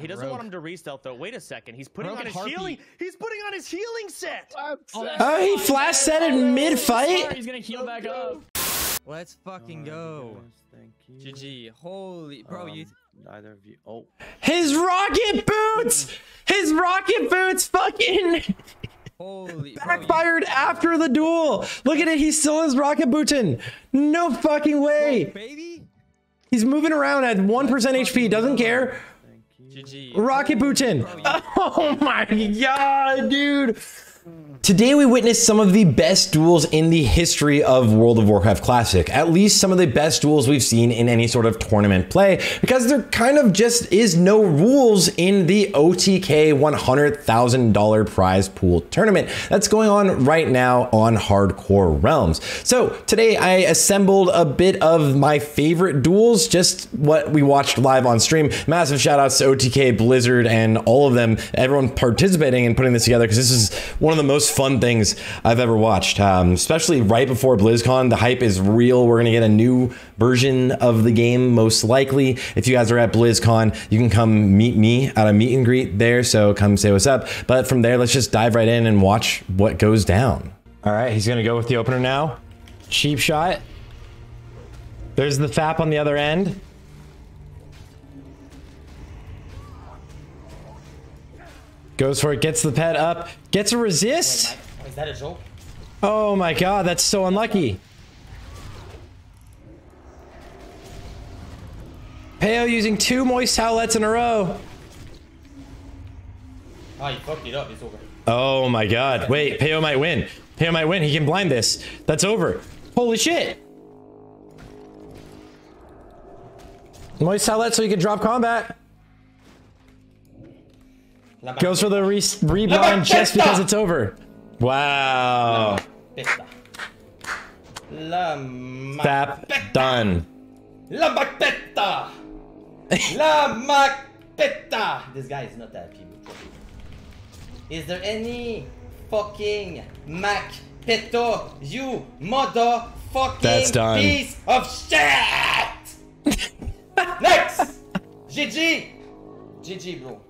He doesn't want him to re-stealth though. Wait a second. He's putting on his healing. He's putting on his healing set. Oh, he flash set in mid-fight. He's gonna heal back up. Let's fucking go. Thank you. GG. Holy bro, you. Neither of you. Oh. His rocket boots. His rocket boots. Fucking. Holy backfired bro, after the duel. Look at it. He still is rocket booting. No fucking way. Bro, baby. He's moving around at 1% HP. Doesn't care. GG. Rocket Bootin. Oh my god, dude. Today we witnessed some of the best duels in the history of World of Warcraft Classic, at least some of the best duels we've seen in any sort of tournament play, because there kind of just is no rules in the OTK $100,000 prize pool tournament that's going on right now on Hardcore Realms. So today I assembled a bit of my favorite duels, just what we watched live on stream. Massive shout outs to OTK, Blizzard, and all of them, everyone participating and putting this together, because this is one of the most fun things I've ever watched, especially right before BlizzCon. The hype is real. We're going to get a new version of the game, most likely. If you guys are at BlizzCon, you can come meet me at a meet and greet there, so come say what's up. But from there, let's just dive right in and watch what goes down. All right, he's going to go with the opener now. Cheap shot. There's the FAP on the other end. Goes for it, gets the pet up, gets a resist. Wait, is that a joke? Oh my god, that's so unlucky. Payo using two moist towelettes in a row. Oh, you fucked it up. It's over. Oh my god. Wait, Payo might win. Payo might win. He can blind this. That's over. Holy shit. Moist towelette so you can drop combat. Goes for the rebound just because it's over. Wow. Sap done. This guy is not that people. Is there any fucking Mac Petto, you motherfucking piece of shit? Next! GG! GG, bro.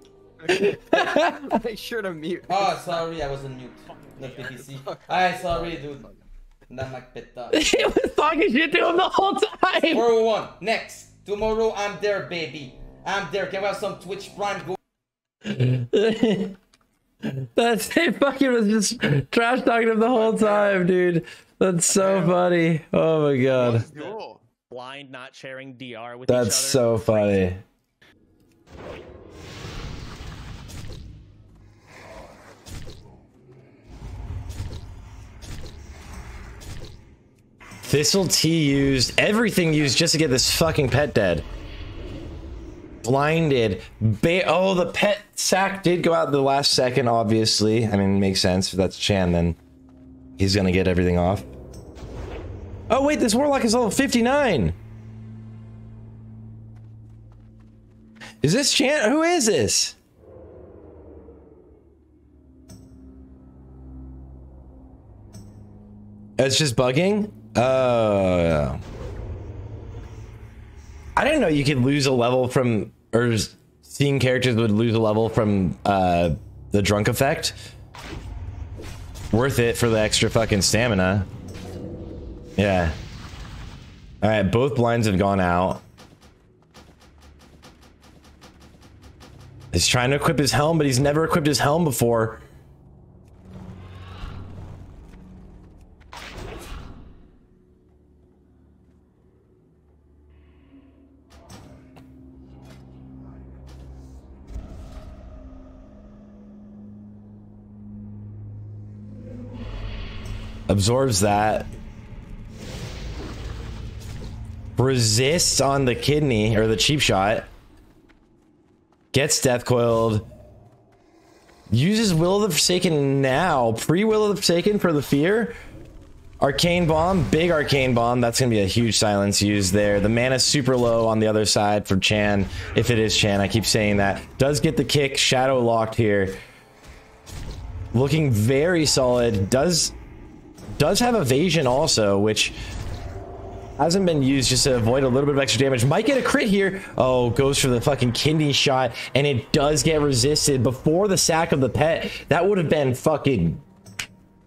Make sure to mute. Oh, sorry, I was on mute. Not PPC. Alright, sorry, dude. Not Mac Pitta. He was talking shit to him the whole time. 401. Next. Tomorrow, I'm there, baby. I'm there. Can we have some Twitch Prime? Go. That's it. Fucking was just trash talking him the whole time, dude. That's so funny. Oh my god. Blind not sharing DR with each other. That's so funny. Thistle T used everything used just to get this fucking pet dead. Blinded. Oh, the pet sack did go out the last second, obviously. I mean, makes sense. If that's Chan, then he's gonna get everything off. Oh, wait, this Warlock is level 59. Is this Chan? Who is this? It's just bugging? Oh, I didn't know you could lose a level from, or seeing characters would lose a level from the drunk effect. Worth it for the extra fucking stamina. Yeah. All right, both blinds have gone out. He's trying to equip his helm, but he's never equipped his helm before. Absorbs that. Resists on the kidney or the cheap shot. Gets death coiled. Uses Will of the Forsaken now. Pre-Will of the Forsaken for the fear. Arcane Bomb. Big Arcane Bomb. That's going to be a huge silence used there. The mana super low on the other side for Chan. If it is Chan, I keep saying that. Does get the kick. Shadow locked here. Looking very solid. Does have evasion also, which Hasn't been used just to avoid a little bit of extra damage. Might get a crit here. Oh, goes for the fucking kidney shot, and it does get resisted before the sack of the pet. That would have been fucking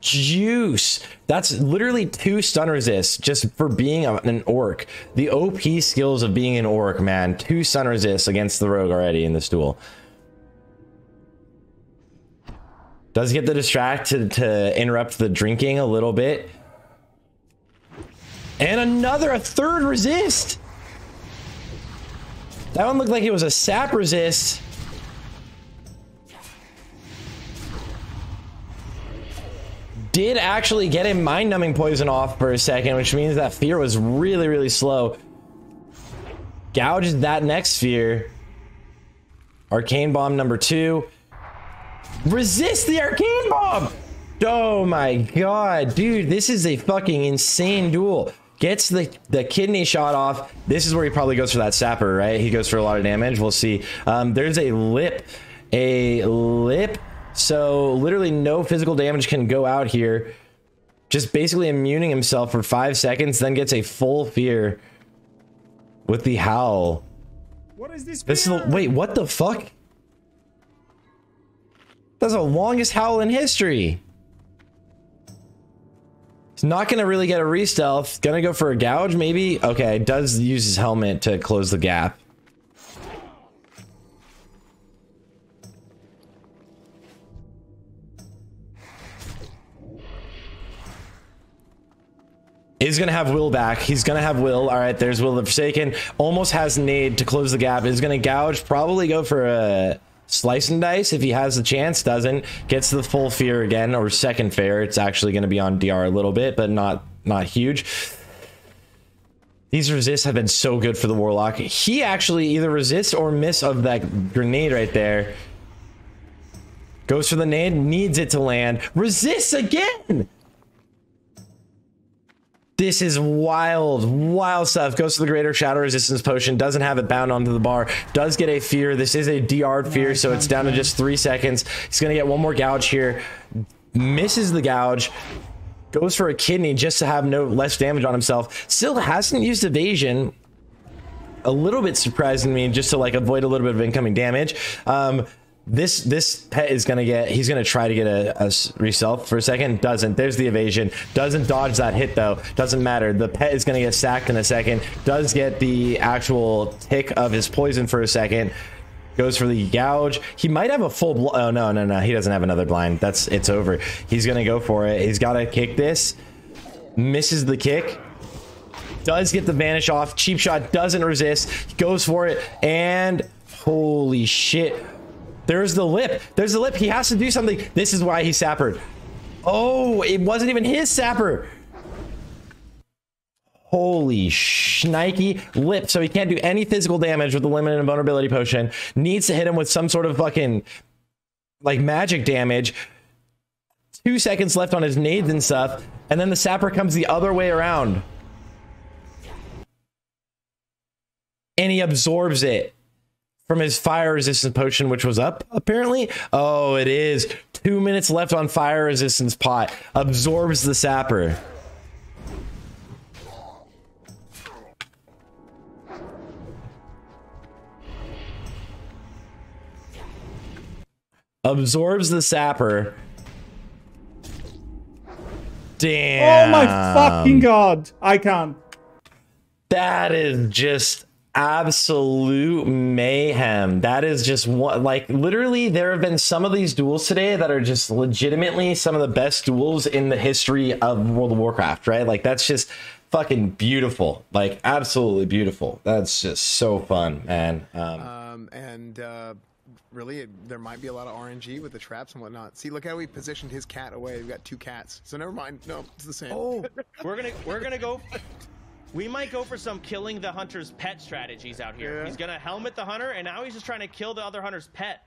juice. That's literally 2 stun resists just for being an orc. The OP skills of being an orc, man. 2 stun resists against the rogue already in this duel. Does get the distract to interrupt the drinking a little bit. And another, a third resist. That one looked like it was a sap resist. Did actually get a mind-numbing poison off for a second, which means that fear was really, really slow. Gouged that next fear. Arcane Bomb number 2. Resist the Arcane Bomb! Oh my god, dude, this is a fucking insane duel. Gets the kidney shot off. This is where he probably goes for that sapper, right? He goes for a lot of damage. We'll see. There's a lip. So literally no physical damage can go out here. Just basically immuning himself for 5 seconds, then gets a full fear with the howl. What is this? Wait, what the fuck? That's the longest howl in history. He's not gonna really get a re-stealth. Gonna go for a gouge, maybe? Okay, does use his helmet to close the gap. Is going to have Will back. He's going to have Will. All right, there's Will of the Forsaken. Almost has nade to close the gap. Is going to gouge. Probably go for a slice and dice if he has the chance. Doesn't. Gets the full fear again, or second fear. It's actually going to be on DR a little bit, but not huge. These resists have been so good for the Warlock. He actually either resists or miss of that grenade right there. Goes for the nade. Needs it to land. Resists again! This is wild, wild stuff. Goes to the Greater Shadow Resistance Potion. Doesn't have it bound onto the bar. Does get a fear. This is a DR'd fear, so it's down to just 3 seconds. He's going to get one more gouge here. Misses the gouge. Goes for a kidney just to have no less damage on himself. Still hasn't used evasion. A little bit surprising me just to like avoid a little bit of incoming damage. This pet is going to get, he's going to try to get a re-stealth for a second. Doesn't. There's the evasion. Doesn't dodge that hit though. Doesn't matter. The pet is going to get sacked in a second. Does get the actual tick of his poison for a second. Goes for the gouge. He might have a full blind. Oh, no, no, no. He doesn't have another blind. That's, it's over. He's going to go for it. He's got to kick this. Misses the kick. Does get the vanish off. Cheap shot. Doesn't resist. He goes for it. And holy shit. There's the lip. There's the lip. He has to do something. This is why he sappered. Oh, it wasn't even his sapper. Holy shnikey lip. So he can't do any physical damage with the limited invulnerability potion. Needs to hit him with some sort of fucking like magic damage. 2 seconds left on his nades and stuff. And then the sapper comes the other way around. And he absorbs it from his fire resistance potion, which was up apparently. Oh, it is 2 minutes left on fire resistance pot. Absorbs the sapper. Absorbs the sapper. Damn. Oh my fucking god. I can't. That is just absolute mayhem. That is just what, like, literally there have been some of these duels today that are just legitimately some of the best duels in the history of World of Warcraft, right? Like, that's just fucking beautiful. Like, absolutely beautiful. That's just so fun, man. Really, there might be a lot of RNG with the traps and whatnot. See, look how we positioned his cat away. We've got 2 cats, so never mind. No, it's the same. Oh, we're gonna go. We might go for some killing the hunter's pet strategies out here. Yeah. He's going to helmet the hunter, and now he's just trying to kill the other hunter's pet.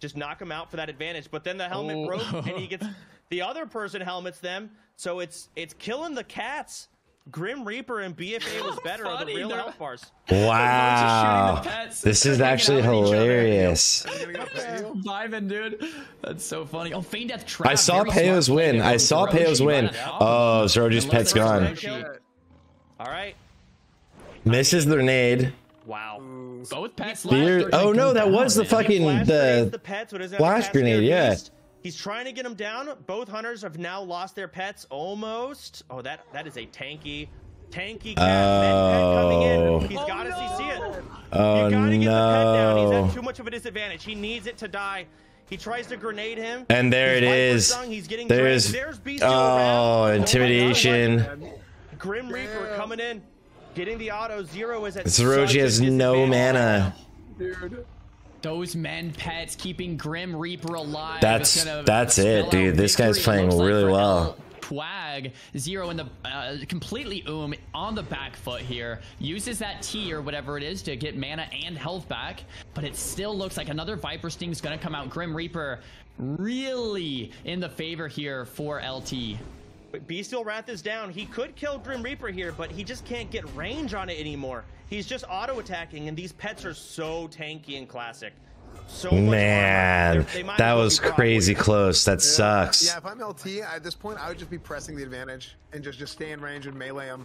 Just knock him out for that advantage. But then the helmet broke, and he gets the other person helmets them. So it's killing the cats. Grim Reaper and BFA was better on the real elf bars. Wow. This is actually hilarious. Vibing, dude. That's so funny. Oh, Feign Death trap. I saw Payo's win. I saw Payo's win. Oh, Zeroji's pet's gone. All right, Misses their nade. Wow. Both pets left. Oh no, that was the fucking the flash grenade. Yeah. He's trying to get them down. Both hunters have now lost their pets almost. Oh, that is a tanky cat. Oh. Pet coming in. He's got to CC it. Oh, you got to get the pet down. He's at too much of a disadvantage. He needs it to die. He tries to grenade him. And there it is. There's Beast. Oh, intimidation. Oh, Grim Reaper coming in. Getting the auto. Zero is at Zeroji has no mana. Dude. Those men pets keeping Grim Reaper alive. That's it, dude. This guy's playing really well. Quag Zero in the completely on the back foot here, uses that T or whatever it is to get mana and health back, but it still looks like another Viper Sting is going to come out. Grim Reaper really in the favor here for LT. Bestial Wrath is down. He could kill Grim Reaper here, but he just can't get range on it anymore. He's just auto attacking, and these pets are so tanky and classic. So man, that was crazy close. That sucks. Yeah, if I'm LT at this point, I would just be pressing the advantage and just stay in range and melee him.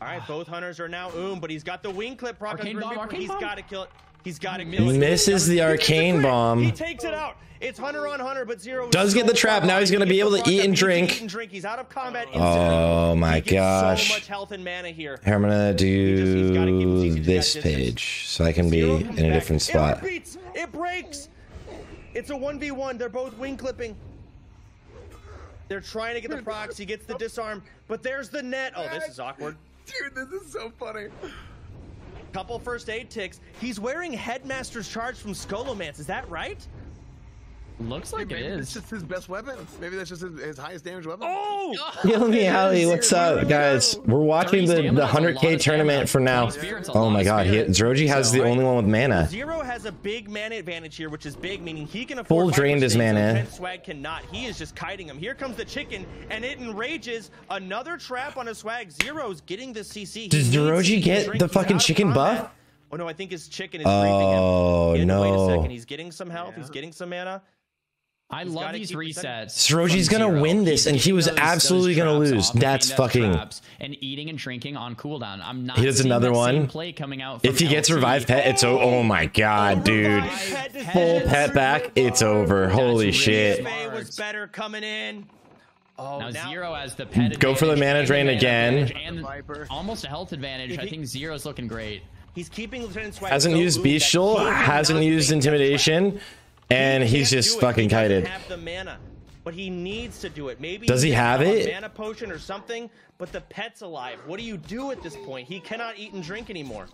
All right, both hunters are now but he's got the wing clip. Rocket Bomb. He's got to kill it. He's got to kill it. Misses the arcane bomb. He takes it out. It's hunter on hunter, but Zero does get the trap. Now he's going to be able to eat and drink. He's out of combat. Oh my gosh. So much health and mana here. I'm going to do this page so I can be in a different spot. It breaks. It's a 1v1. They're both wing clipping. They're trying to get the procs. He gets the disarm, but there's the net. Oh, this is awkward. Dude, this is so funny. Couple first aid ticks. He's wearing Headmaster's Charge from Skolomance. Is that right? Looks like it is. It's just his best weapon. Maybe that's just his highest damage weapon. Oh! Kill me, Holly. What's up, guys? We're watching the 100K tournament for now. Oh my god. Zeroji has the only one with mana. Zero has a big mana advantage here, which is big, meaning he can afford... Full drained his mana. Swag cannot. He is just kiting him. Here comes the chicken, and it enrages. Another trap on a Swag. Zero's getting the CC. Does Zeroji get the fucking chicken buff? Oh no, I think his chicken is grieving him. Oh no. Wait a second. He's getting some health. He's getting some mana. I love these resets. Zeroji's gonna win this, and he was absolutely gonna lose. That's fucking... And eating and drinking on cooldown. I'm not... He does another one. Play coming out. If he gets revived pet, it's... Oh my god, dude! Full pet back, it's over. Holy shit! Was better coming in. Oh, now Zero has the pet. Go for the mana drain again. Almost a health advantage. I think Zero's looking great. He's keeping Lieutenant Swag. Hasn't used Beastial. Hasn't used Intimidation. And he's just fucking kited. Have the mana, but he needs to do it. Maybe does he have it? Mana potion or something, but the pet's alive. What do you do at this point? He cannot eat and drink anymore.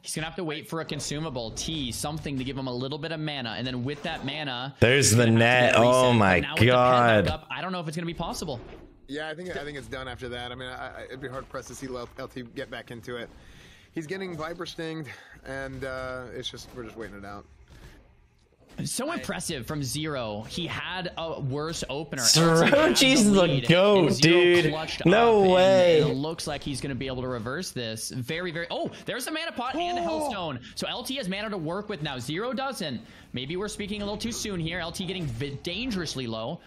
He's gonna have to wait for a consumable, tea, something to give him a little bit of mana, and then with that mana, there's the net. Oh my god! I don't know if it's gonna be possible. Yeah, I think it's done after that. I mean, it'd be hard pressed to see LT get back into it. He's getting Viper Stinged, and it's just we're just waiting it out. So impressive from Zero. He had a worse opener. Zeroji's the GOAT, dude. No way. It looks like he's going to be able to reverse this. Very, very... Oh, there's a mana pot and a hellstone. So LT has mana to work with now. Zero doesn't. Maybe we're speaking a little too soon here. LT getting dangerously low.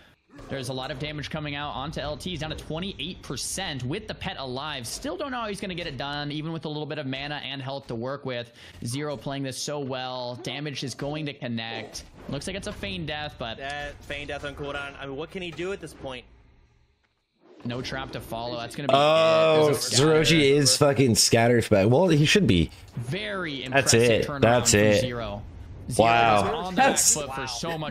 There's a lot of damage coming out onto LT. He's down to 28% with the pet alive. Still don't know how he's going to get it done, even with a little bit of mana and health to work with. Zero playing this so well. Damage is going to connect. Looks like it's a feign death, but... feign death on cooldown. I mean, what can he do at this point? No trap to follow. That's going to be... Oh, Zeroji is fucking scattered back. Well, he should be. Very impressive turnaround. That's it. Zero. Wow, that's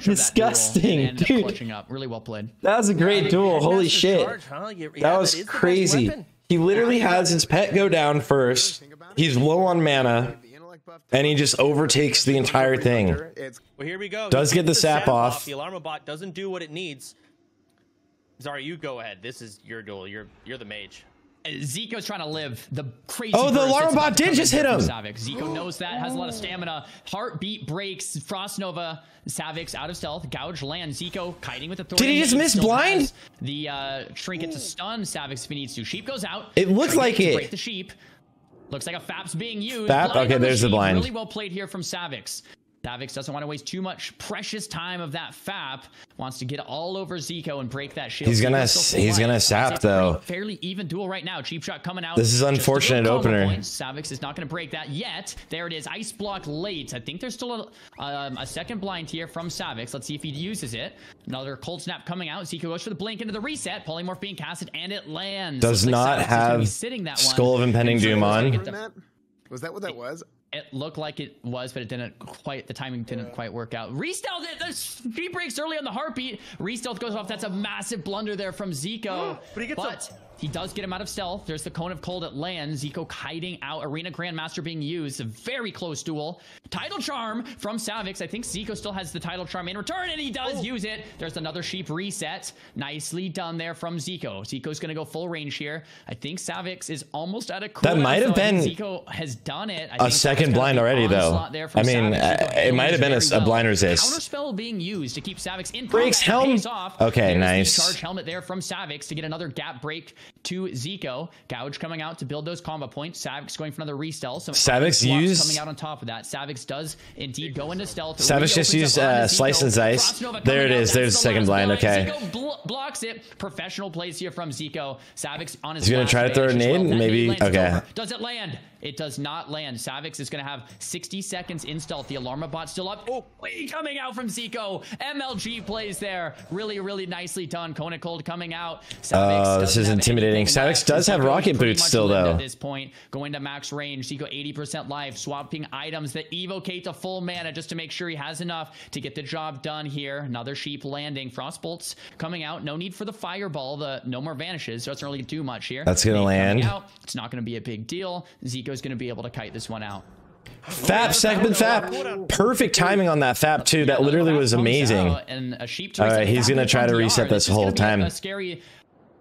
disgusting, dude. Really well played. That was a great duel. Holy shit, that was crazy. He literally has his pet go down first. He's low on mana, and he just overtakes the entire thing. Well, here we go. Does get the sap off. The alarm bot doesn't do what it needs. Sorry, you go ahead. This is your duel. You're the mage. Zico's trying to live the crazy... Oh, the alarm bot did just hit him. Ziqo knows that, has a lot of stamina. Heartbeat breaks. Frost Nova. Savix out of stealth. Gouge land. Ziqo kiting with authority. Did he just miss blind? The trinket to stun Savix if he needs to. Sheep goes out. It looks like it. Break the sheep. Looks like a FAP's being used. FAP? Okay, there's the blind. Really well played here from Savix. Savix doesn't want to waste too much precious time of that FAP. Wants to get all over Ziqo and break that shield. He's gonna sap though. Fairly even duel right now. Cheap shot coming out. This is unfortunate opener. Savix is not gonna break that yet. There it is. Ice block late. I think there's still a second blind here from Savix. Let's see if he uses it. Another cold snap coming out. Ziqo goes for the blink into the reset. Polymorph being casted and it lands. Does not have Skull of Impending Doom on. Was that what that was? It looked like it was, but it didn't quite, the timing didn't quite work out. Re-stealth it, she breaks early on the heartbeat. Re-stealth goes off, that's a massive blunder there from Ziqo. He does get him out of stealth. There's the Cone of Cold at land. Ziqo hiding out. Arena Grandmaster being used. A very close duel. Tidal Charm from Savix. I think Ziqo still has the Tidal Charm in return, and he does use it. There's another sheep reset. Nicely done there from Ziqo. Zico's going to go full range here. I think Savix is almost out of cooldown. That might have been... Ziqo has done it. I think second blind already, though. I mean, it might have been a blind resist. Counterspell being used to keep Savix in. Breaks helm. Okay, nice. Charge helmet there from Savix to get another gap break to Ziqo. Gouge coming out to build those combo points. Savix going for another re-stealth. Coming out on top of that. Savix does indeed go into stealth. Savix just used Slice and Dice. There it is. There's the second blind. Okay. Ziqo blocks it. Professional plays here from Ziqo. Savix on his. He's gonna try to throw a nade. Maybe. Okay. Does it land? It does not land. Savix is going to have 60 seconds in stealth. The Alarma bot still up. Oh, coming out from Ziqo. MLG plays there. Really, really nicely done. Cone of Cold coming out. Savix this is intimidating. Savix does have Rocket Boots still, though. At this point, going to max range. Ziqo 80% life, swapping items that evocate to full mana just to make sure he has enough to get the job done here. Another sheep landing. Frostbolts coming out. No need for the Fireball. No more Vanishes. So it's not really do much here. That's going to land. It's not going to be a big deal. Zico is going to be able to kite this one out. FAP, second FAP. Perfect timing on that FAP too. That literally was amazing. Alright, he's going to try to reset this whole time. A scary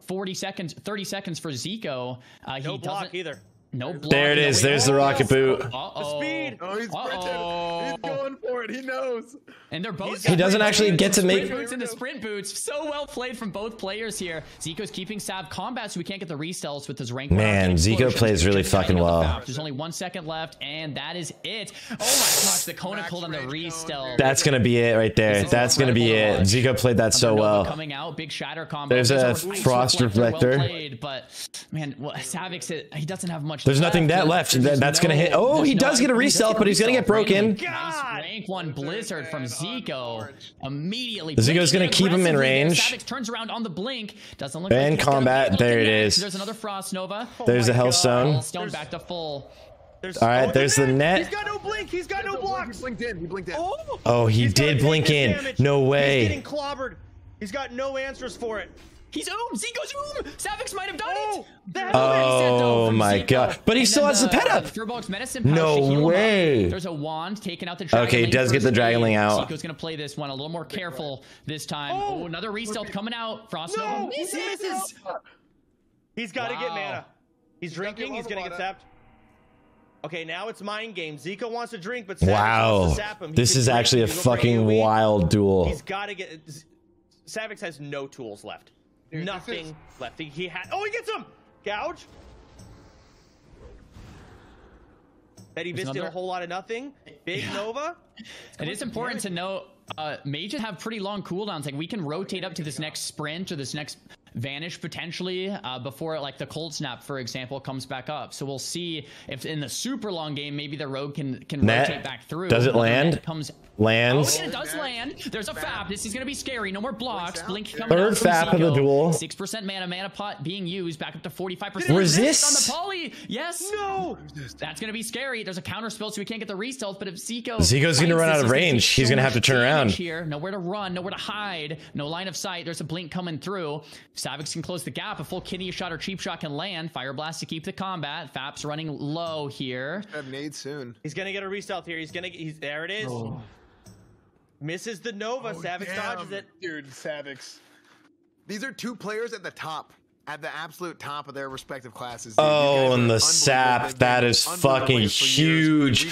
40 seconds, 30 seconds for Ziqo. No block either. No block. There it is. There's the rocket boot. The speed. Oh, he's sprinting. He's going for it. He knows. And they're both. He doesn't actually get to make boots into sprint boots. So well played from both players here. Zico's keeping Sav combat, so we can't get the restells with his rank. Man, Ziqo plays really fucking well. There's only 1 second left, and that is it. Oh my gosh, the Cone of Cold on the restell. That's gonna be it right there. That's gonna be it. Ziqo played that so well. Coming out, big shatter combo. There's a Frost Reflector. But man, Savix, he doesn't have much. There's nothing that left. That's going to hit. Oh, he does get a re-stealth, but he's going to get broken. Nice rank 1 Blizzard from Ziqo. Immediately. Zico's going to keep him in range. Savix turns around on the blink. Doesn't look and like combat. There it is. There's another Frost Nova. There's a Hellstone. Hellstone back to full. All right, there's the net. He's got no blink. He's got no blocks. He blinked in. He blinked in. Oh, he did blink in. Damage. No way. He's getting clobbered. He's got no answers for it. He's Zico's Savix might have done it. Oh my god. But he still has the pet up. No way. There's a wand taking out the dragon. Okay, he does get the dragonling out. Zico's going to play this one a little more careful this time. Oh, another re-stealth coming out. Frost Nova. He's got to get mana. He's drinking. He's going to get sapped. Okay, now it's mind game. Ziqo wants to drink, but Savix wants to sap him. This is actually a fucking wild duel. He's got to get. Savix has no tools left. Dude, nothing left. He had. Oh, he gets him. Gouge. That he missed a whole lot of nothing. Big Nova. It is important to know mages have pretty long cooldowns. Like we can rotate up to this next sprint or this next vanish potentially before like the cold snap, for example, comes back up. So we'll see if in the super long game maybe the rogue can rotate back through. Does it land? Lands. Oh, it does land. There's a FAP. This is gonna be scary. No more blocks. Blink coming out from FAP Ziqo. Of the duel. 6% mana pot being used back up to 45%. Resist on the poly. Yes. No. That's gonna be scary. There's a counter spell, so we can't get the re-stealth. But if Zico's gonna run out of range, he's gonna have to turn around. Here, nowhere to run, nowhere to hide, no line of sight. There's a blink coming through. Savix can close the gap. A full kidney shot or cheap shot can land. Fire blast to keep the combat. FAP's running low here. I have nade soon. He's gonna get a re-stealth here. He's there. It is. Oh. Misses the Nova. Savix dodges it. Dude, Savix. These are two players at the top, at the absolute top of their respective classes. Dude, and the sap. That is fucking huge.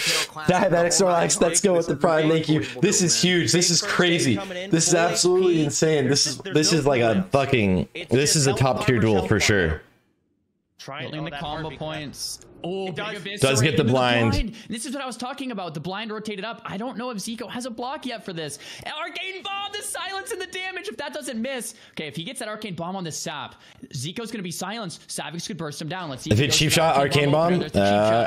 That Xorlax, let's go with the pride. Thank you. This is huge. This is crazy. This is absolutely insane. This is like a fucking. This is a top tier duel for sure. Building the combo points. Oh, it does get the blind. This is what I was talking about. The blind rotated up. I don't know if Ziqo has a block yet for this. Arcane Bomb, the silence and the damage. If that doesn't miss. Okay, if he gets that Arcane Bomb on the Sap, Zico's going to be silenced. Savix could burst him down. Let's see. Is it Cheap Shot, Arcane Bomb?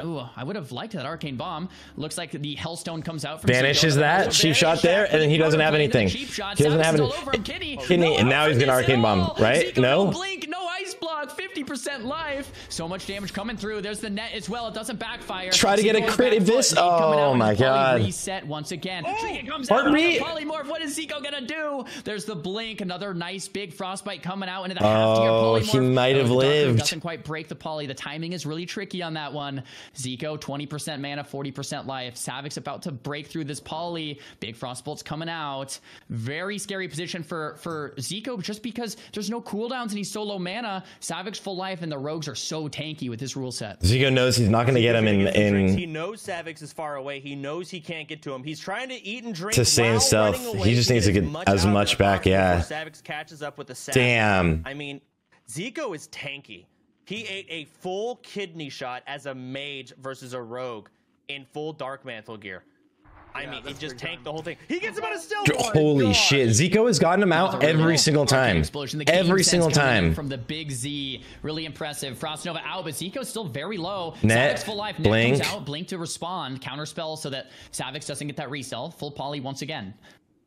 Ooh, I would have liked that Arcane Bomb. Looks like the Hellstone comes out. From vanishes that. Cheap Shot there, and then he doesn't have anything. He doesn't have anything. Kidney, and now he's going to Arcane Bomb, right? No? Blink, no ice block, 50% life. So much damage coming through. There's the net as well. It doesn't backfire. Try to get a crit if this. Oh my god. Reset once again. It comes out with the polymorph. What is Ziqo gonna do? There's the blink. Another nice big frostbite coming out into the half tier polymorph. He might have lived. Doesn't quite break the poly. The timing is really tricky on that one. Ziqo 20% mana, 40% life. Savix about to break through this poly. Big frostbolt's coming out. Very scary position for Ziqo just because there's no cooldowns and he's so low mana. Savix full life and the rogues are so tanky with his rule set. Ziqo knows he's not going to get him in. He knows Savix is far away. He knows he can't get to him. He's trying to eat and drink to save himself. He just needs to get as much back. Yeah. Savix catches up with the Sap. Damn. I mean, Ziqo is tanky. He ate a full kidney shot as a mage versus a rogue in full Dark Mantle gear. I mean, he just tanked the whole thing. He gets him out of stealth. Holy shit. Ziqo has gotten him out every single time. Every single time. From the big Z. Really impressive. Frost Nova out, but Zico's still very low. Net, Savix full life. Blink. Net comes out. Blink to respond. Counterspell so that Savix doesn't get that resell. Full poly once again.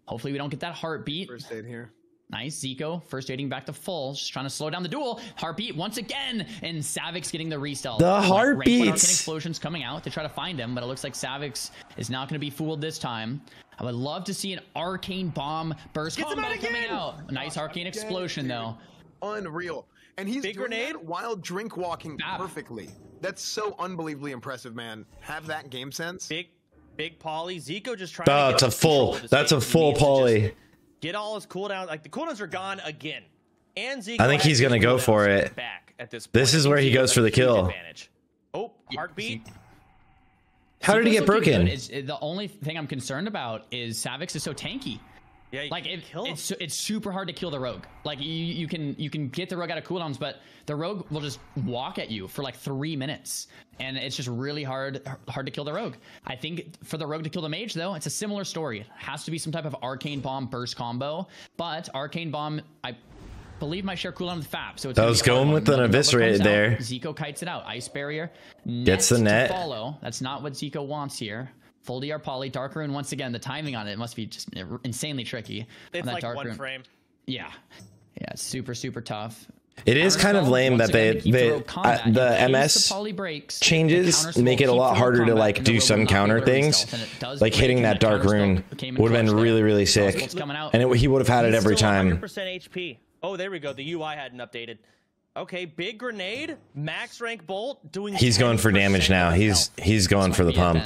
Hopefully we don't get that heartbeat. First aid here. Nice, Ziqo first aiding back to full, just trying to slow down the duel. Heartbeat once again, and Savix getting the restyle. The heartbeat explosions coming out to try to find him, but it looks like Savix is not going to be fooled this time. I would love to see an Arcane Bomb burst combo coming out. Nice Arcane Explosion though. Unreal. And he's doing that while drink walking perfectly. That's so unbelievably impressive, man. Have that game sense. Big poly. Ziqo just trying to get a full. That's a full poly. Get all his cooldowns. Like the cooldowns are gone again. And Ziqo, I think he's gonna go for it. Back at this point. This is where he goes for the kill. Advantage. Oh, heartbeat. How did he get broken? The only thing I'm concerned about is Savix is so tanky. Yeah, like it's super hard to kill the rogue. Like you can get the rogue out of cooldowns, but the rogue will just walk at you for like 3 minutes, and it's just really hard to kill the rogue. I think for the rogue to kill the mage though, it's a similar story. It has to be some type of Arcane Bomb burst combo, but Arcane Bomb I believe my share cooldown with FAP. So it's I was going with an eviscerated there. Ziqo kites it out. Ice barrier gets the net. Follow. That's not what Ziqo wants here. Full DR poly, Dark Rune once again. The timing on it must be just insanely tricky. It's on that like dark one rune. Frame. Yeah, yeah, it's super tough. It is kind of lame that the MS breaks, changes make it a lot harder to like do some counter things. Like hitting that Dark Rune would have been really sick, and he would have had it every time. 100% HP. Oh, there we go. The UI hadn't updated. Okay, big grenade, max rank bolt. Doing. He's going for damage now. He's going for the pump.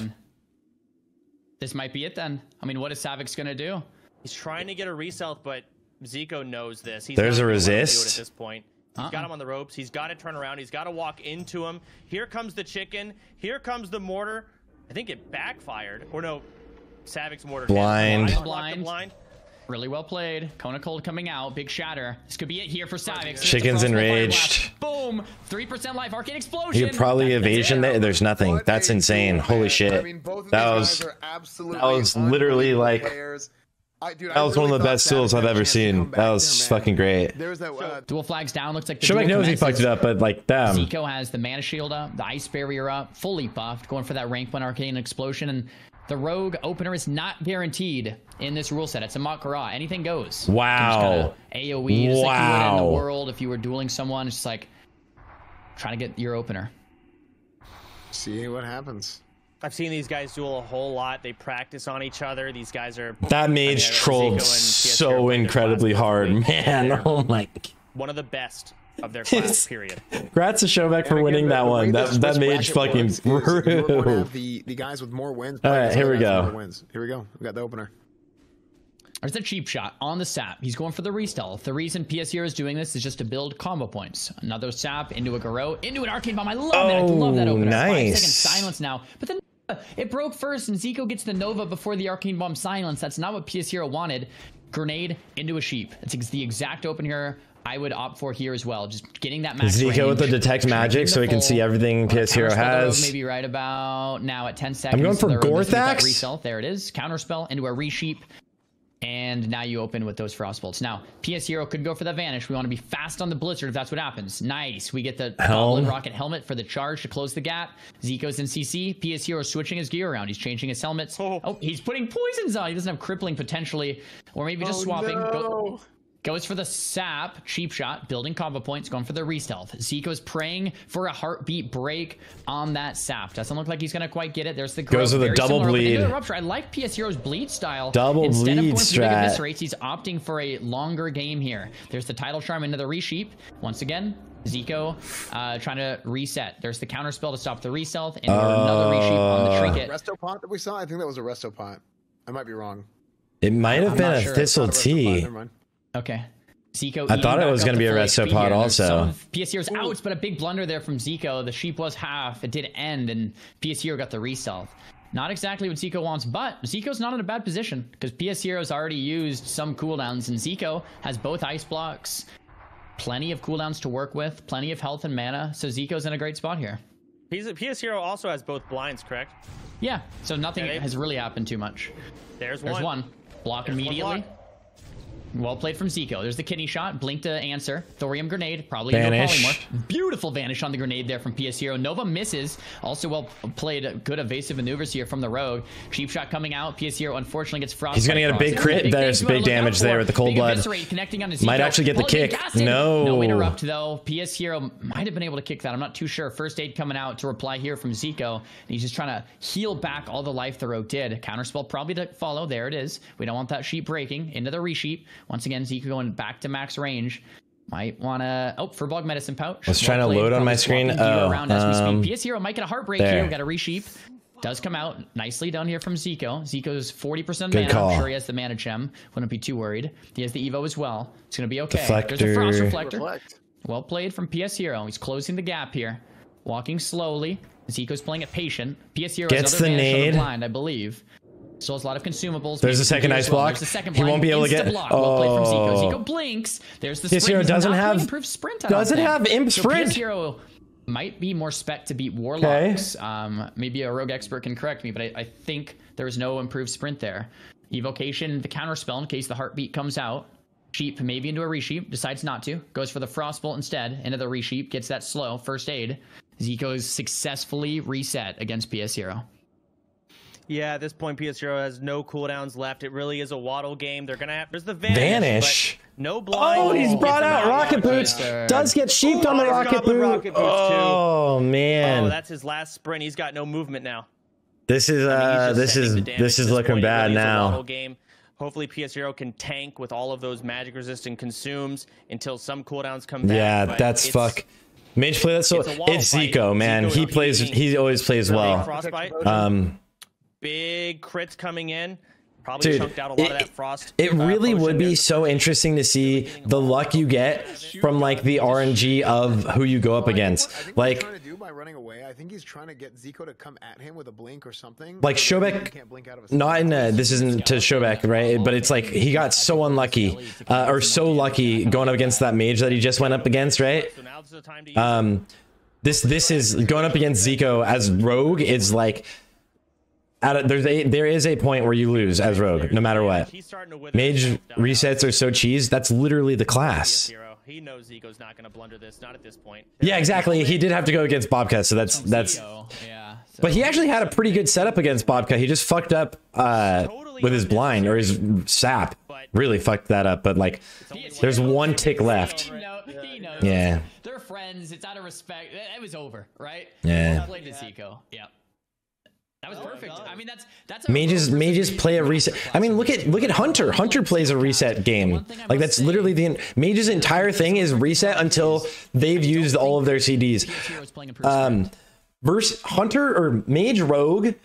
This might be it then. I mean, what is Savix gonna do? He's trying to get a resell, but Ziqo knows this. He's There's a resist at this point. He's got him on the ropes. He's got to turn around. He's got to walk into him. Here comes the chicken. Here comes the mortar. I think it backfired. Or no, Savix mortar. Blind. Really well played. Cone of Cold coming out. Big shatter. This could be it here for Savix. Chicken's enraged. Boom. 3% life. Arcane Explosion. He probably evasion there. There's nothing. That's insane. Holy shit. I mean, that was literally like... that was one of the best duels I've ever seen. That was fucking great. There was that dual flags down. Looks like the Shrek knows he fucked it up, but like damn. Ziqo has the mana shield up, the ice barrier up, fully buffed, going for that rank 1 Arcane Explosion, and the rogue opener is not guaranteed in this rule set. It's a Makara. Anything goes. Wow. AoE just like you would in the world if you were dueling someone. It's just like trying to get your opener. See what happens. I've seen these guys duel a whole lot. They practice on each other. These guys are... That mage trolled so incredibly hard, man. Oh my... One of the best of their class, period. Congrats to Showback for winning that one. That mage fucking... The guys with more wins... All right, here we go. Here we go. We got the opener. There's a cheap shot on the Sap. He's going for the restyle. The reason PShero is doing this is just to build combo points. Another Sap into a Garou, into an Arcane Bomb. I love that. I love that opener. Nice. 5 seconds silence now. But then... It broke first, and Ziqo gets the Nova before the Arcane Bomb silence. That's not what PShero wanted. Grenade into a sheep. It's the exact opener I would opt for here as well. Just getting that max Ziqo range, with the detect magic so he can see everything PShero has. Maybe right about now at 10 seconds. I'm going for Gorthax. Resell. There it is. Counterspell into a Resheep. And now you open with those Frost Bolts. Now, PShero could go for the Vanish. We want to be fast on the Blizzard if that's what happens. Nice. We get the Goblin Rocket Helmet for the charge to close the gap. Zico's in CC. PShero switching his gear around. He's changing his helmets. Oh, he's putting poisons on. He doesn't have crippling potentially. Or maybe just swapping. No. Goes for the Sap, cheap shot, building combo points, going for the re-stealth. Zico's praying for a heartbeat break on that Sap. Doesn't look like he's going to quite get it. There's the growth. Goes with the double bleed. I like PShero's bleed style. Double instead bleed of going for big miss rates, he's opting for a longer game here. There's the Tidal Charm into the Resheep. Once again, Ziqo trying to reset. There's the Counterspell to stop the re-stealth, and another Resheep on the Trinket. Resto Pot that we saw? I think that was a Resto Pot. I might be wrong. It might have been a Thistle Tea. Never mind. Okay. Ziqo. I thought it was going to be a resto pod also. PShero's outs, but a big blunder there from Ziqo. The sheep was half. It did end, and PShero got the re-stealth. Not exactly what Ziqo wants, but Zico's not in a bad position because PShero's already used some cooldowns, and Ziqo has both ice blocks, plenty of cooldowns to work with, plenty of health and mana, so Zico's in a great spot here. PShero also has both blinds, correct? Yeah, so nothing has really happened too much. There's one. Block immediately. Well played from Ziqo. There's the kidney shot. Blink to answer. Thorium grenade. Probably Vanish. No polymorph. Beautiful Vanish on the grenade there from PShero. Nova misses. Also well played. Good evasive maneuvers here from the Rogue. Cheap shot coming out. PShero unfortunately gets Frost. He's going to get a big crit. There's big damage there with the Cold Blood. Connecting on his might actually get the kick. No. No interrupt though. PShero might have been able to kick that. I'm not too sure. First aid coming out to reply here from Ziqo. And he's just trying to heal back all the life the Rogue did. Counterspell probably to follow. There it is. We don't want that sheep breaking. Into the resheep. Once again, Ziqo going back to max range. Might want to... Oh, for Bug Medicine Pouch. I was trying to load on my screen. PShero might get a heartbreak here. We got a resheep. Does come out. Nicely done here from Ziqo. Zico's 40% mana. I'm sure he has the mana gem. Wouldn't be too worried. He has the Evo as well. It's going to be okay. Deflector. There's a Frost Reflector. Well played from PShero. He's closing the gap here. Walking slowly. Zico's playing it patient. PShero gets the nade. Blind, I believe. So it's a lot of consumables. There's a second ice block. He won't be able to get. Well played from Ziqo. Ziqo blinks. There's the sprint. PShero doesn't have imp sprint. PShero might be more spec to beat warlocks. Okay. Maybe a rogue expert can correct me, but I think there was no improved sprint there. Evocation, the counterspell in case the heartbeat comes out. Sheep maybe into a resheep. Decides not to. Goes for the frostbolt instead. Into the resheep. Gets that slow first aid. Zico's successfully reset against PShero. Yeah, at this point, PShero has no cooldowns left. It really is a waddle game. They're gonna have. There's the Vanish. No blind. Oh, he's brought out Rocket Boots. Does get sheeped on the Rocket Boots. Oh man. Oh, that's his last sprint. He's got no movement now. This is this is looking bad now. Waddle game. Hopefully, PShero can tank with all of those magic resistant consumes until some cooldowns come back. Yeah, that's fuck. Mage play that so. It's Ziqo, man. He plays. He always plays well. Big crits coming in. Probably chunked out a lot of that frost. It really would be so interesting to see the luck you get from like the RNG of who you go up against. Like, by running away, I think he's trying to get Ziqo to come at him with a blink or something. Like Shobek, not in this isn't to Shobek, right? But it's like he got so unlucky, or so lucky going up against that mage that he just went up against, right? This is going up against Ziqo as Rogue is like. There is a point where you lose as Rogue, no matter what. Mage resets are so cheesed. That's literally the class. He knows Zico's not going to blunder this. Not at this point. Yeah, exactly. He did have to go against Bobcat, so that's. Yeah. But he actually had a pretty good setup against Bobcat. He just fucked up with his blind or his sap. Really fucked that up. But like, there's one tick left. Yeah. They're friends. It's out of respect. It was over, right? Yeah. Played to Ziqo. Yeah. That was perfect. I mean, that's mages play a reset. I mean, look at Hunter. Hunter plays a reset game. Like that's literally the mage's entire thing is reset until they've used all of their CDs. Versus Hunter or Mage Rogue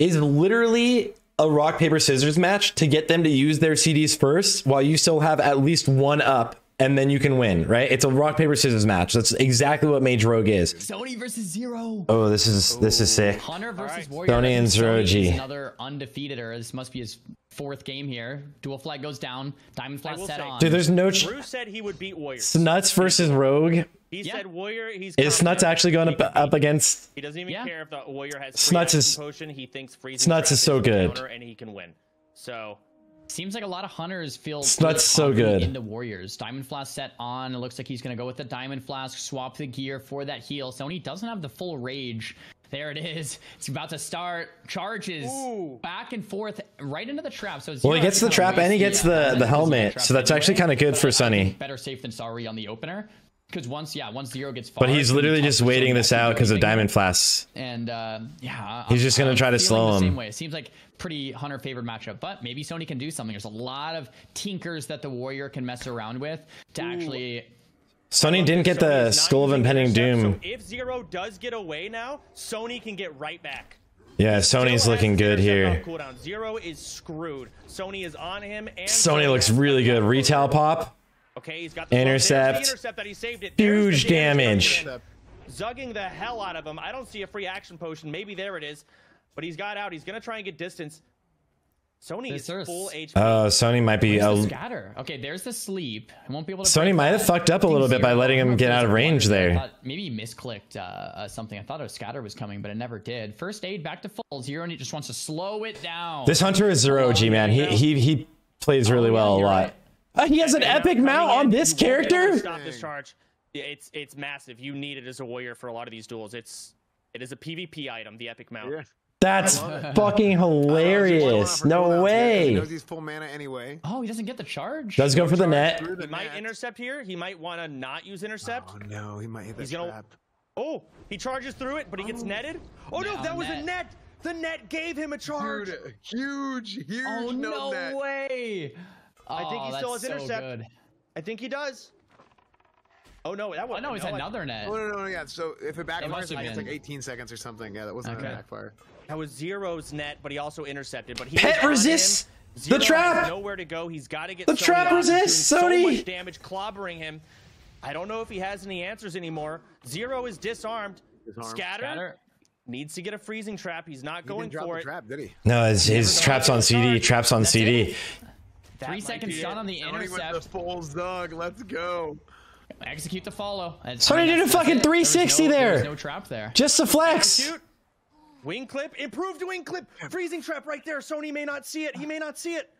is literally a rock paper scissors match to get them to use their CDs first while you still have at least one up. And then you can win, right? It's a rock paper scissors match. That's exactly what Mage Rogue is. Sonii versus Zero. Oh, this is sick. Hunter versus Warrior. Sonii and Zeroji. Another undefeated, or this must be his fourth game here. Dual Flag goes down. Diamond Flash set on. Dude, there's no... Drew said he would beat Warrior. Snuts versus Rogue. He said Warrior... Is Snuts actually going up against... He doesn't even care if the Warrior has potion. He thinks freezing... Snuts is so good. ...and he can win. So... Seems like a lot of hunters feel so good in the Warriors. Diamond Flask set on. It looks like he's going to go with the Diamond Flask, swap the gear for that heal. Sonii doesn't have the full rage. There it is. It's about to start. Charges back and forth right into the trap. So well, he gets the trap and he gets the helmet. So that's actually kind of good for Sonii. Better safe than sorry on the opener. Because once Zero gets far, but he's literally just waiting this out because of Diamond Flask. And he's just gonna try to slow him. Same way. It seems like pretty hunter favored matchup, but maybe Sonii can do something. There's a lot of tinkers that the Warrior can mess around with to actually. Sonii didn't get the Skull of Impending Doom. So if Zero does get away now, Sonii can get right back. Yeah, Sonii's looking good here. Cooldown. Zero is screwed. Sonii is on him. And Sonii looks really good. Retail pop. Okay, he's got the intercept that he saved it. Huge damage. Zugging the hell out of him. I don't see a free action potion. Maybe there it is. But he's got out. He's going to try and get distance. Sonii is full HP. Oh, Sonii might be... scatter. Okay, there's the sleep. I won't be able to... Sonii might have fucked up a little bit by letting him get out of range there. Maybe he misclicked something. I thought a scatter was coming, but it never did. First aid back to full. Zero and he just wants to slow it down. This hunter is Zeroji, man. He plays really well a lot. He has an epic mount on this character. Stop this charge. It's massive. You need it as a Warrior for a lot of these duels. It is a PvP item, the epic mount. Yeah. That's fucking hilarious. No way. He knows he's full mana anyway. Oh, he doesn't get the charge. Does go for the net. He might intercept here. He might want to not use intercept. Oh no, he might hit the trap. Oh, he charges through it, but he gets netted. Oh no, that was a net. The net gave him a charge. Huge. Oh no way. Oh, I think he still has intercept. So good. I think he does. Oh no, that was... Oh no, it's another net. Oh no, yeah. So if it backfires, it's like 18 seconds or something. Yeah, that wasn't a backfire. That was Zero's net, but he also intercepted. But he pet resists the trap. Nowhere to go. He's got to get the trap resists. Sonii. So much damage clobbering him. I don't know if he has any answers anymore. Zero is disarmed. Scatter. Needs to get a freezing trap. He's not going for it. Trap, did he? No, his traps on CD. Traps on CD. 3 seconds shot on the intercept. The full zug. Let's go. Execute the follow. Sonii did a fucking 360 there. There's no trap there. Just a flex. Execute. Wing clip. Improved wing clip. Freezing trap right there. Sonii may not see it. He may not see it.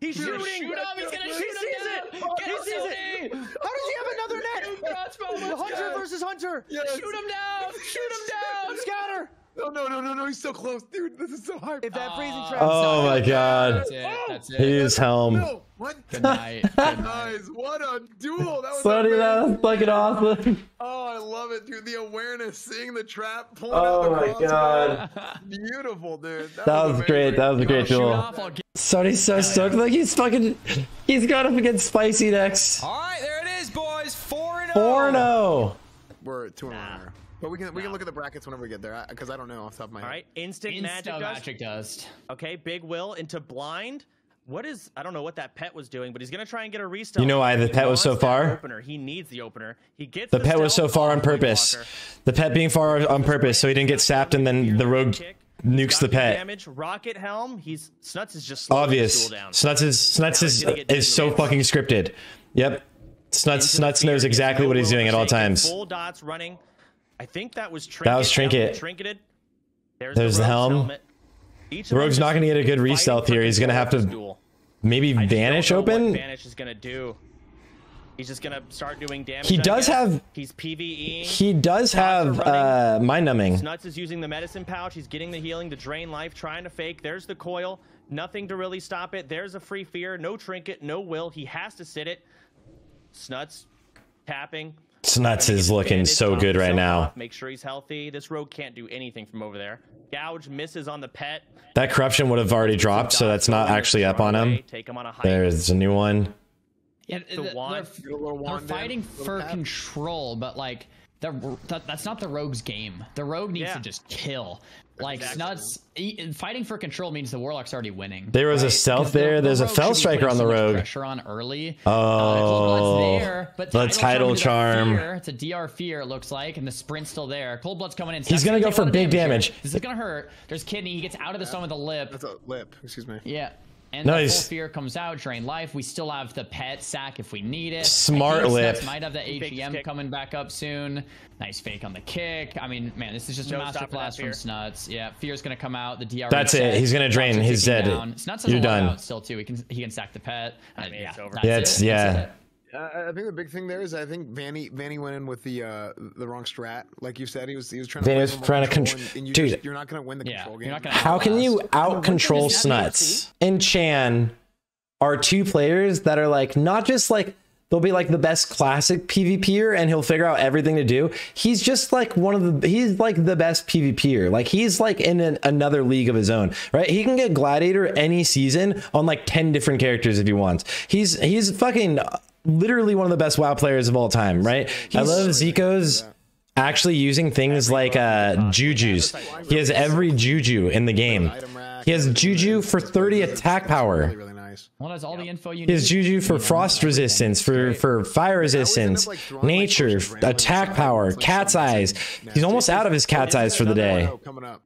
He's shooting. Shoot him. He's going to shoot him. He sees it. He sees it. How does he have another net? Hunter versus hunter. Yes. Shoot him down. Shoot him down. Scatter. Oh, no, he's so close, dude. This is so hard. If that freezing trap... Oh, my God. That's it. He is helm. No, what? Good night. Guys, what a duel. That was Sonii, that was fucking awesome. Oh, I love it, dude. The awareness, seeing the trap, pulling out the crossbow. Oh, my God. Beautiful, dude. That was great. That was a great duel. Sony's so stoked. Like, he's fucking... He's got him against Spicy next. All right, there it is, boys. 4-0. 4-0. We're at 2-1. But we can look at the brackets whenever we get there, because I don't know off the top of my head. All right, instant magic dust. Okay, Big Will into blind. What is... I don't know what that pet was doing, but he's gonna try and get a restock. You know why the pet was so far? Opener. He needs the opener. He gets the pet was so far on purpose. The pet being far on purpose, so he didn't get sapped, and then the rogue nukes the pet. Damage. Rocket helm. He's... Snuts is just obvious. Snuts is so fucking scripted. Yep. Snuts knows exactly what he's doing at all times. Full dots running. I think that was Trinket. That was Trinket. Trinketed. There's the helm. The Rogue's not going to get a good re-stealth here. He's going to have to maybe Vanish open. Vanish is going to do. He's just going to start doing damage. He does have... He's PvE. He does have mind numbing. Snuts is using the medicine pouch. He's getting the healing, the drain life, trying to fake. There's the coil. Nothing to really stop it. There's a free fear. No Trinket. No Will. He has to sit it. Snuts tapping. Snuts is looking so good right now. Make sure he's healthy. This rogue can't do anything from over there. Gouge misses on the pet. That corruption would have already dropped, so that's not actually up on him. Take him on a hike. There's a new one. Yeah, they're fighting for control, but like that's not the rogue's game. The rogue needs to just kill. Like Snuts fighting for control means the warlock's already winning. There was a stealth there. There's a fell striker on the rogue. Pressure on early. Oh, the Tidal Charm. It's a DR fear, it looks like, and the sprint's still there. Cold blood's coming in. He's gonna go for big damage. This is gonna hurt. There's kidney. He gets out of the stone with a lip. That's a lip. Excuse me. Yeah. And nice. The full fear comes out, drain life. We still have the pet sack if we need it. Smart lip. Might have the APM coming back up soon. Nice fake on the kick. I mean, man, this is just a masterclass from Snuts. Yeah, fear's gonna come out. The DR. That's it. He's gonna drain. He's dead. Snuts has a lot out still too. He can sack the pet. I mean, yeah, it's over. Yeah, it's, yeah. I think the big thing there is I think Vanny went in with the wrong strat. Like you said, he was trying to. Vanny was trying to control. Dude, you're not gonna win the control game. How can you out control Snuts and Chan? Are two players that are like not just like they'll be like the best classic PvPer and he'll figure out everything to do. He's just like he's like the best PvPer. Like he's like in another league of his own, right? He can get Gladiator any season on like 10 different characters if he wants. He's fucking. Literally one of the best WoW players of all time, right? I love Zico's actually using things like Juju's. He has every Juju in the game. He has Juju for 30 attack power. He has Juju for frost resistance, for fire resistance, nature, attack power, cat's eyes. He's almost out of his cat's eyes for the day.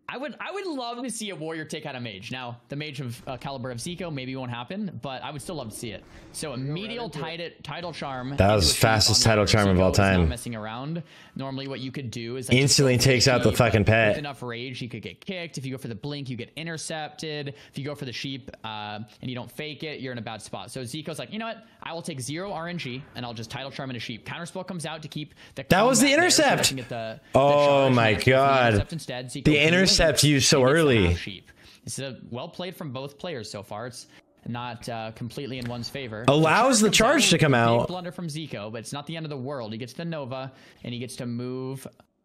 I would love to see a warrior take out a mage. Now, the mage of caliber of Ziqo maybe won't happen, but I would still love to see it. So a medial tidal charm. That was the fastest tidal charm of all time. Messing around. Normally what you could do is instantly takes out the fucking pet. With enough rage, you could get kicked. If you go for the blink, you get intercepted. If you go for the sheep and you don't fake it, you're in a bad spot. So Zico's like, you know what? I will take 0 RNG and I'll just tidal charm into sheep. Counterspell comes out to keep the. That was the intercept. So oh my god! The intercept used so early. Sheep. It's a well played from both players so far. It's not completely in one's favor. Allows the charge to come out. Big blunder from Ziqo, but it's not the end of the world. He gets the Nova and he gets to move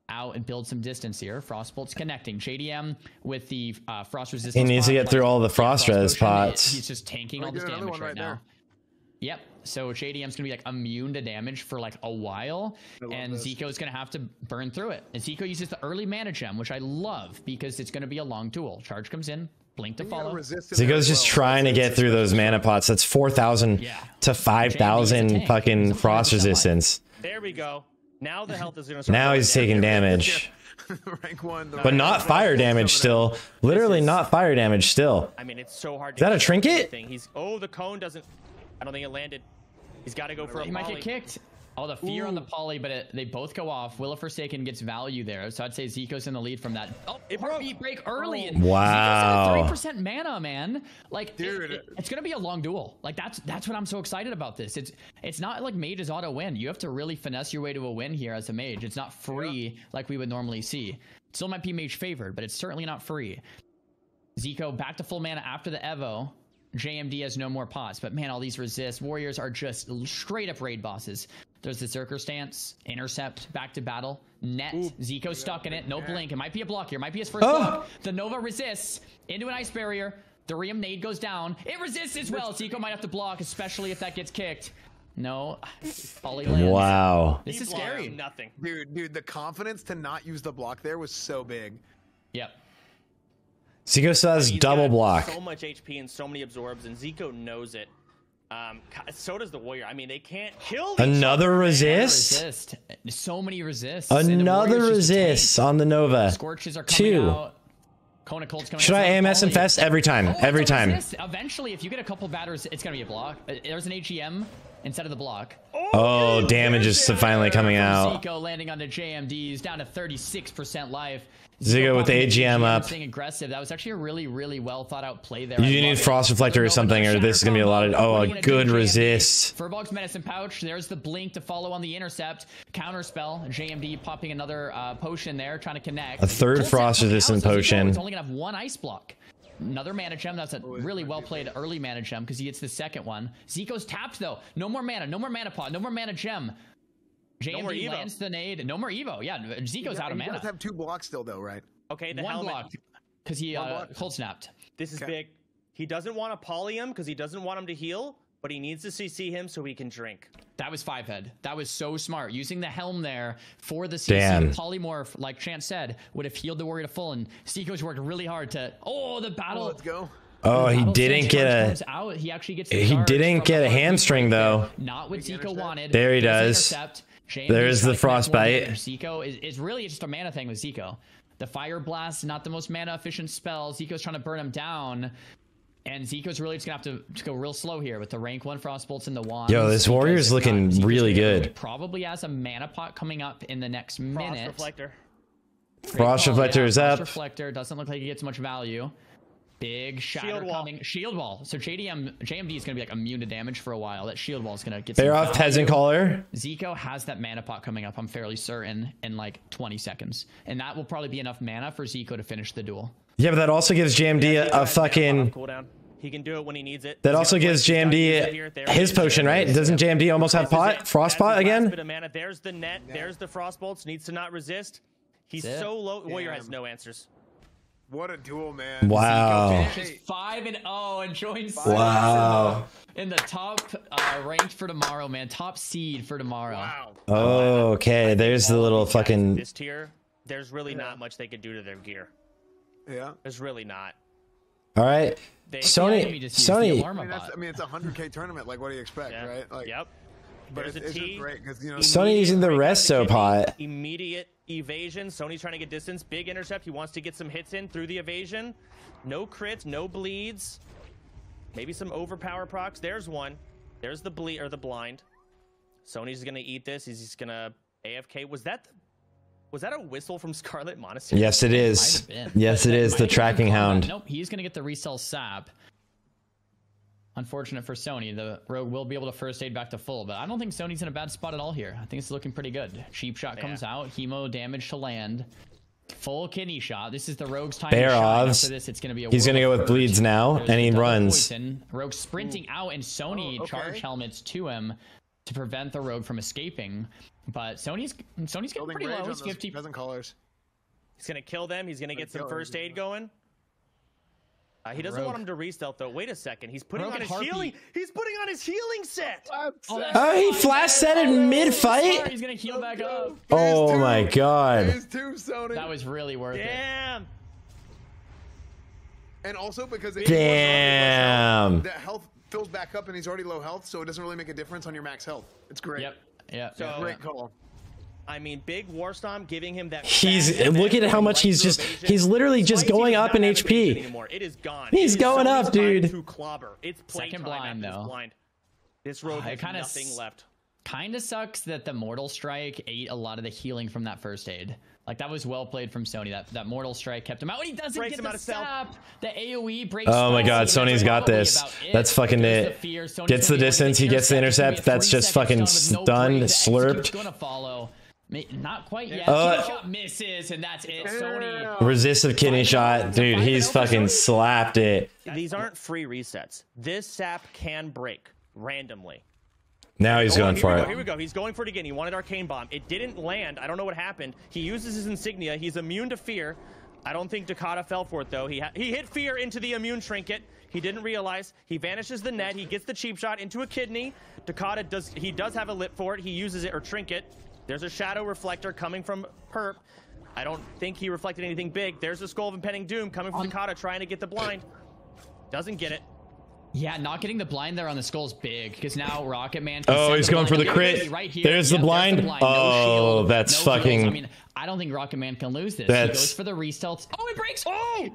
out and build some distance here. Frostbolt's connecting. JDM with the frost resistance. He needs to get through all the frost res pots. He's just tanking all this damage right now. Yep. So JDM's gonna be like immune to damage for like a while, and Zico's gonna have to burn through it. And Ziqo uses the early mana gem, which I love because it's gonna be a long duel. Charge comes in, blink to follow. Zico's just trying to get through those mana pots. That's 4,000 to 5,000 fucking frost resistance. There we go. Now the health is going to start. Now he's taking damage. But not fire damage still. Literally not fire damage still. I mean, it's so hard. Is that a trinket? He's, oh, the cone doesn't. I don't think it landed. He's got to go for a poly. He might get kicked. Oh, the fear on the poly, but they both go off. Will of Forsaken gets value there. So I'd say Zico's in the lead from that. Oh, it broke. Break early. And wow. Zico's at 30% mana, man. Like, dude. It's going to be a long duel. Like, that's what I'm so excited about this. It's not like mages auto win. You have to really finesse your way to a win here as a mage. It's not free like we would normally see. It still might be mage favored, but it's certainly not free. Ziqo back to full mana after the Evo. JMD has no more pots, but man, all these resist warriors are just straight up raid bosses. There's the Zerker stance, intercept, back to battle, net. Zico stuck in it, no blink. It might be a block here, might be his first block. The Nova resists into an ice barrier. The Ream nade goes down. It resists as well. Zico might have to block, especially if that gets kicked. No, Polly lands. Wow, this is scary. Nothing, dude. The confidence to not use the block there was so big. Yep. Zico still has double block. So much HP and so many absorbs, and Zico knows it. So does the warrior. I mean, they can't kill. Another resist. So many resists. Another resist on the Nova. Scorches are coming out. Cone of Cold's coming. Should I AMS infest every time? Every time. Eventually, if you get a couple batters, it's gonna be a block. There's an AGM instead of the block. Oh, damage is finally coming out. Zico landing on the JMDs, down to 36% life. Ziqo with the AGM up. Aggressive. That was actually a really, really well thought out play there. You need Frost Reflector or something, or this is going to be a lot of... Oh, a good resist. Furbog's Medicine Pouch. There's the blink to follow on the intercept. Counterspell. JMD popping another potion there, trying to connect. A third Frost Resistant potion. It's only going to have one ice block. Another mana gem. That's a really well played early mana gem because he gets the second one. Zico's tapped, though. No more mana. No more mana pot. No more mana gem. JMD lands the nade. No more Evo. Yeah, Zico's out of mana. He does have two blocks still, though, right? Okay, the helmet. One block, because he cold snapped. This is big. He doesn't want to poly him because he doesn't want him to heal, but he needs to CC him so he can drink. That was 5-head. That was so smart. Using the helm there for the CC. Damn. Polymorph, like Chance said, would have healed the warrior to full, and Zico's worked really hard to... Oh, the battle. Oh, let's go. Oh, he didn't get a out. He actually gets. He didn't get a hamstring though. Not what Zico wanted. There he does. There's the frostbite. Zico is really just a mana thing with Zico. The fire blast, not the most mana efficient spell. Zico's trying to burn him down. And Zico's really just gonna have to go real slow here with the rank 1 Frostbolts and the wand. Yo, this warrior's looking really good. Probably has a mana pot coming up in the next minute. Frost Reflector. Frost Reflector is up. Frost Reflector doesn't look like he gets much value. Big shatter coming. Shield wall. So JMD is gonna be like immune to damage for a while. That shield wall is gonna get. They're off Peasant Caller. Zico has that mana pot coming up. I'm fairly certain in like 20 seconds, and that will probably be enough mana for Zico to finish the duel. Yeah, but that also gives JMD a fucking cooldown. He can do it when he needs it. That also gives JMD his potion, right? Doesn't JMD almost have pot? Frost pot again? There's the net. There's the Frostbolts. Needs to not resist. He's so low. Warrior has no answers. What a duel, man. Wow. Ziqo 5-0 and joins wow. in the top ranked for tomorrow, man. Top seed for tomorrow. Wow. Oh, okay. There's the little fucking... This tier, there's really not much they could do to their gear. Yeah. There's really not. All right. Sonii. I mean, it's a 100K tournament. Like, what do you expect, right? Like, yep. But it's just great because, you know... Sonii using the resto pot. Immediate... evasion. Sony's trying to get distance. Big intercept. He wants to get some hits in through the evasion. No crits, no bleeds. Maybe some overpower procs. There's one. There's the bleed or the blind. Sony's gonna eat this. He's just gonna AFK. Was that a whistle from Scarlet Monastery? Yes, it is. Yes, it is. The tracking hound. Nope. He's gonna get the resell sap. Unfortunate for Sonii, the rogue will be able to first aid back to full, but I don't think Sony's in a bad spot at all here. I think it's looking pretty good. Cheap shot comes out, hemo damage to land, full kidney shot. This is the rogue's time. Bear offs. After this, it's going to be a he's going to go with bleeds now, and he runs. Poison. Rogue sprinting out, and Sonii charge helmets to him to prevent the rogue from escaping. But Sony's getting pretty low. He's 50 peasant callers. He's going to kill them. He's going to get some first aid going. He doesn't want him to re-stealth though. Wait a second. He's putting on his healing. He's putting on his healing set. Oh, he flash set in mid-fight. He's gonna heal back up. Oh my god. That was really worth it. Damn. And also because damn. That health fills back up, and he's already low health, so it doesn't really make a difference on your max health. It's great. Yep. Yeah. So great call. I mean, big Warstomp giving him that. He's look at how much he's just—he's literally just going up in HP. It is gone. He's going up, dude. It's second blind though. This rogue has nothing left. Kind of sucks that the Mortal Strike ate a lot of the healing from that first aid. Like that was well played from Sonii. That Mortal Strike kept him out. He doesn't get the sap. The AOE breaks. Oh my god, Sony's got this. That's fucking it. Gets the distance. He gets the intercept. That's just fucking stunned, slurped. Not quite yet. Kidney shot misses, and that's it. Sonii. Resistive kidney shot. Dude, he's fucking slapped it. These aren't free resets. This sap can break randomly. Now he's going for it. Here we go. He's going for it again. He wanted Arcane Bomb. It didn't land. I don't know what happened. He uses his insignia. He's immune to fear. I don't think Dakota fell for it, though. He hit fear into the immune trinket. He didn't realize. He vanishes the net. He gets the cheap shot into a kidney. Dakota does have a lip for it. He uses it or trinket. There's a shadow reflector coming from Perp. I don't think he reflected anything big. There's a Skull of Impending Doom coming from Dakota trying to get the blind. Doesn't get it. Yeah, not getting the blind there on the skull's big because now Rocket Man. Oh, he's going for the crit. Right here. There's the blind. There's the blind. No shield, that's no fucking. Shields. I mean, I don't think Rocket Man can lose this. He goes for the re-stealth. Oh, it breaks. Oh,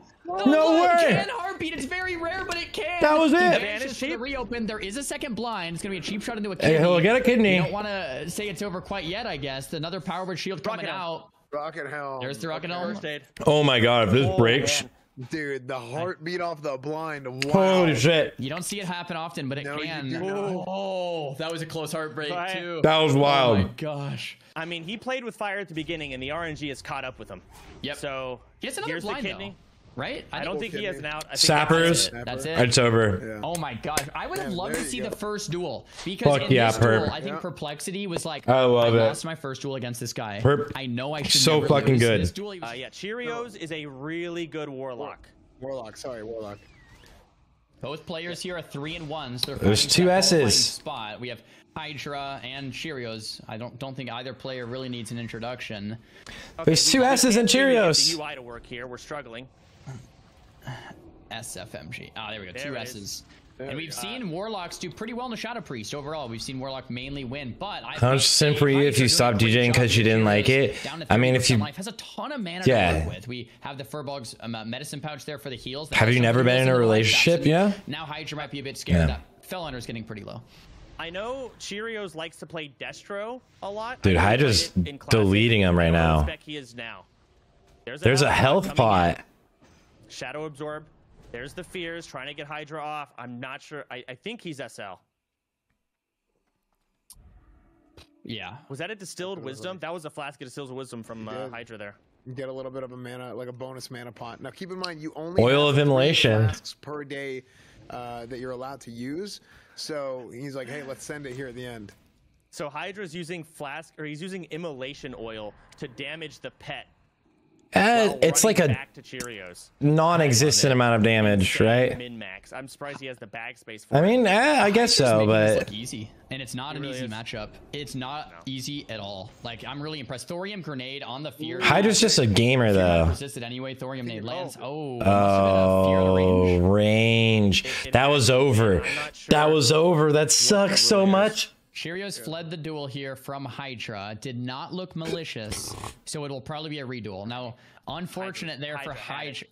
no way. It can heartbeat. It's very rare, but it can. That was it. Reopen. There is a second blind. It's gonna be a cheap shot into a kidney. He'll get a kidney. I don't want to say it's over quite yet. I guess another powered shield coming out. Rocket Helm. There's the Rocket Helm. Oh my god, if this breaks. Man. Dude, the heartbeat off the blind. Wow. Holy shit. You don't see it happen often, but it can. Oh, that was a close heartbreak, too. That was wild. Oh, my gosh. I mean, he played with fire at the beginning, and the RNG has caught up with him. Yep. So, here's the kidney. Right? I don't think he has an out. I think Sappers. That's it. It's over. Yeah. Oh my gosh. I would have loved to see the first duel. Because in this duel, I think Perplexity was like, I lost my first duel against this guy. Perp. I know I should so fucking good. This duel. Yeah, Cheerios is a really good Warlock. Warlock. Both players here are 3-1. So there's two S's. Spot. We have Hydra and Cheerios. I don't think either player really needs an introduction. Okay, there's two S's and Cheerios. The UI to work here. We're struggling. SFMG. Ah, oh, there we go. Two S's. And we've seen Warlocks do pretty well in the Shadow Priest overall. We've seen Warlock mainly win, but how simply if you stopped DJing because you didn't like it. I mean, if you has a ton of mana to work with. We have the Furbog's medicine pouch there for the heals. Have you never been in a relationship? Yeah. Now Hydra might be a bit scared. That Fellhunter is getting pretty low. I know Cheerios likes to play Destro a lot. Dude, Hydra's deleting him right now. There's a health pot. Shadow Absorb. There's the fears trying to get Hydra off. I'm not sure. I think he's SL. Yeah. Was that a Distilled Wisdom? That was a flask of Distilled Wisdom from Hydra there. You get a little bit of a mana, like a bonus mana pot. Now keep in mind, you only Oil of Immolation per day that you're allowed to use. So he's like, hey, let's send it here at the end. So Hydra's using flask, or he's using immolation oil to damage the pet. It's like a non-existent amount of damage, right? Min-max. I'm surprised he has the bag space for I guess so, but it's easy. And it's not an easy matchup. It's not easy at all. Like, I'm really impressed. Thorium Grenade on the fear. Hydra's just a gamer, though. Resisted anyway. Thorium Nade lands. Oh, range. That was over. That was over. That sucks so much. Cheerios fled the duel here from Hydra, did not look malicious, so it will probably be a reduel. Now, unfortunate there for Hydra.